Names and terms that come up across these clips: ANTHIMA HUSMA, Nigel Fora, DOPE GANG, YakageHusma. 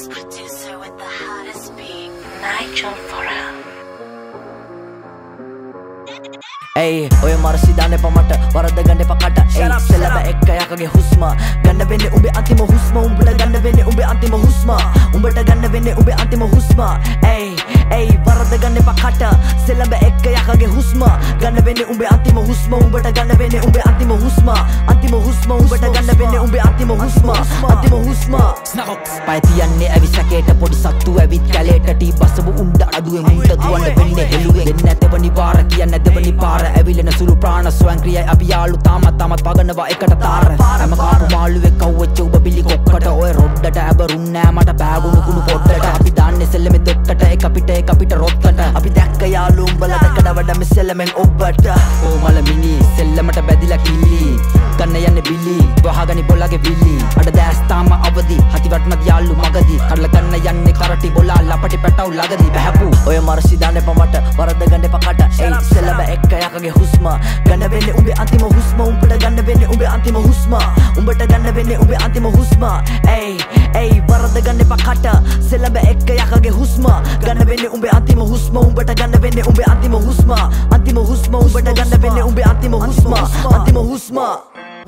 hottest producer with the hottest beat, Nigel Fora. Hey, oye marasi dane pa mata varada ganne pa kata sharap selaba ekka yakage husma ganna wenne umbe anthima husma umbata ganna wenne umbe anthima husma umbata ganna wenne umbe anthima husma hey hey varada ganne pa kata selaba ekka yakage husma ganna wenne umbe anthima husma umbata ganna wenne umbe anthima husma umbata ganna wenne umbe anthima husma snarok pai tiyanne avi saketa podi sattu avit kaleta ti basabu unda aduwen unta duwanne wenne heluwen denne athewani para kiyanne athewani para Evilena suru prana swankriya abiyalu tamat paganawa ekata tara ama kaaru maaluwe kawwecha uba bili kokkata oy roddata abarunna mata baagunu kunu poddata api danne selleme dokkata ekapita rottata api dakka yaalu umbalata kadawada me sellemen obbata o mala mini sellemata badila killi ganna yanne billi wahagani bolage billi ada daastama avadi hatiwatma yaalu magadi kadala ganna yanne karati bola lapati petaw lagadi bahapu oy marasi danne pamata warada ganne pakata ei sellaba ekka kage husma ganna wenne umbe anthima husma umbata ganna wenne umbe anthima husma umbata ganna wenne umbe anthima husma ay ay varada ganne pakata selaba ekka yakage husma ganna wenne umbe anthima husma umbata ganna wenne umbe anthima husma umbata ganna wenne umbe anthima husma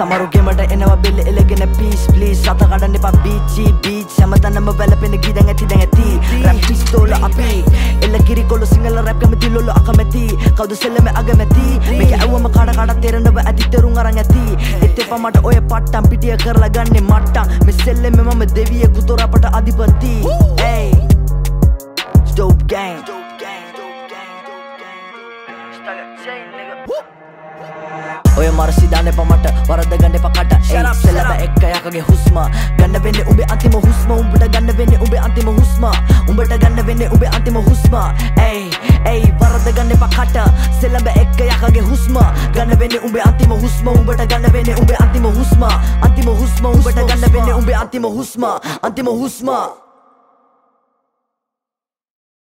සමරුගෙමට එනවා බෙල්ල එලගෙන peace please අත ගන්න එපා beach හැමතැනම වැළපෙන ගී දැන් ඇති rap pistol අපි එල කිරි කොළ සිංහල rap කැමති ලොල අකමැති කවුද සෙල්ලම අගමැති මේක ඇව්වම කඩ තෙරනව ඇතිතරුන් අරන් ඇති එතෙපා මට ඔය පට්ටම් පිටිය කරලා ගන්නෙ මට්ටම් මේ සෙල්ලෙම මම දෙවියෙ කුතරපට අධිපති hey dope gang oye marasi dane pamata varada ganne pakata selaba ekka yakage husma ganna wenne umbe anthima husma umbata ganna wenne umbe anthima husma umbata ganna wenne umbe anthima husma ay ay varada ganne pakata selaba ekka yakage husma ganna wenne umbe anthima husma umbata ganna wenne umbe anthima husma umbata ganna wenne umbe anthima husma